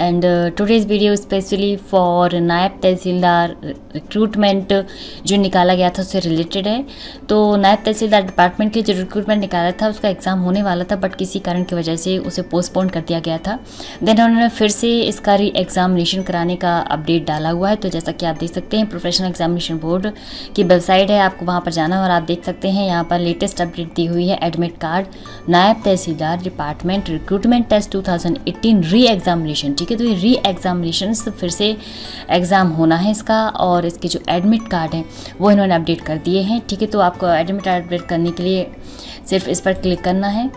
And today's video specially for Naib Tehsildar recruitment जो निकाला गया था उससे रिलेटेड है। तो नायब तहसीलदार डिपार्टमेंट के जो रिक्रूटमेंट निकाला था उसका एग्ज़ाम होने वाला था, बट किसी कारण की वजह से उसे पोस्टपोन कर दिया गया था। देन उन्होंने फिर से इसका री एग्ज़ामिनेशन कराने का अपडेट डाला हुआ है। तो जैसा कि आप देख सकते हैं, प्रोफेशनल एग्जामिनेशन बोर्ड की वेबसाइट है, आपको वहाँ पर जाना है और आप देख सकते हैं यहाँ पर लेटेस्ट अपडेट दी हुई है। Admit card Naib Tehsildar department recruitment test 2018 re examination. तो ये री एग्जामिनेशन फिर से एग्ज़ाम होना है इसका, और इसके जो एडमिट कार्ड हैं वो इन्होंने अपडेट कर दिए हैं। ठीक है, तो आपको एडमिट कार्ड अपडेट करने के लिए सिर्फ इस पर क्लिक करना है,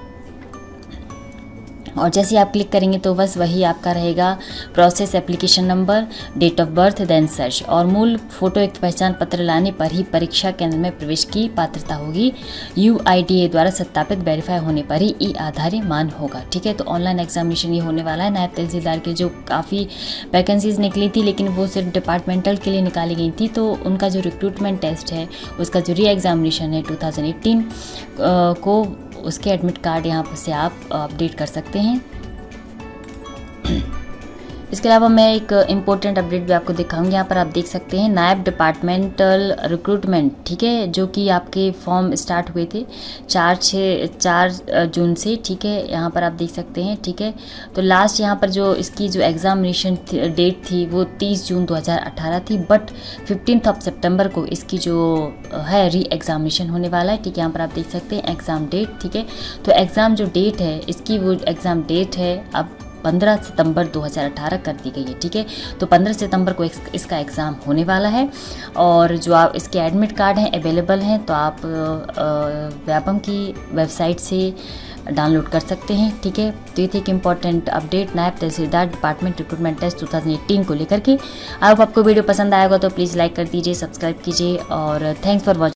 और जैसे आप क्लिक करेंगे तो बस वही आपका रहेगा process, application number, date of birth, then search और मूल फ़ोटो। एक पहचान पत्र लाने पर ही परीक्षा केंद्र में प्रवेश की पात्रता होगी। UIDA द्वारा सत्यापित वेरीफाई होने पर ही E आधार मान होगा। ठीक है, तो ऑनलाइन एग्जामिनेशन ये होने वाला है। नायब तहसीलदार के जो काफ़ी वैकेंसीज निकली थी, लेकिन वो सिर्फ डिपार्टमेंटल के लिए निकाली गई थी, तो उनका जो रिक्रूटमेंट टेस्ट है उसका जो री एग्जामिनेशन है 2018 को, उसके एडमिट कार्ड यहाँ पर से आप अपडेट कर सकते हैं। इसके अलावा मैं एक इम्पोर्टेंट अपडेट भी आपको दिखाऊंगी। यहाँ पर आप देख सकते हैं नायब डिपार्टमेंटल रिक्रूटमेंट, ठीक है, जो कि आपके फॉर्म स्टार्ट हुए थे 4 जून से। ठीक है, यहाँ पर आप देख सकते हैं। ठीक है, तो लास्ट यहाँ पर जो इसकी जो एग्ज़ामिनेशन डेट थी वो 30 जून 2018 थी, बट 15 सितंबर को इसकी जो है री एग्ज़ामिनेशन होने वाला है। ठीक है, यहाँ पर आप देख सकते हैं एग्ज़ाम डेट। ठीक है, तो एग्ज़ाम जो डेट है इसकी वो एग्ज़ाम डेट है अब 15 सितंबर 2018 कर दी गई है। ठीक है, तो 15 सितंबर को इसका एग्ज़ाम होने वाला है, और जो आप इसके एडमिट कार्ड हैं अवेलेबल हैं तो आप व्यापम की वेबसाइट से डाउनलोड कर सकते हैं। ठीक है, तो ये थी एक इम्पॉर्टेंट अपडेट नायब तहसीलदार डिपार्टमेंट रिक्रूटमेंट टेस्ट 2018 को लेकर के। आपको वीडियो पसंद आएगा तो प्लीज़ लाइक कर दीजिए, सब्सक्राइब कीजिए, और थैंक्स फॉर वॉचिंग।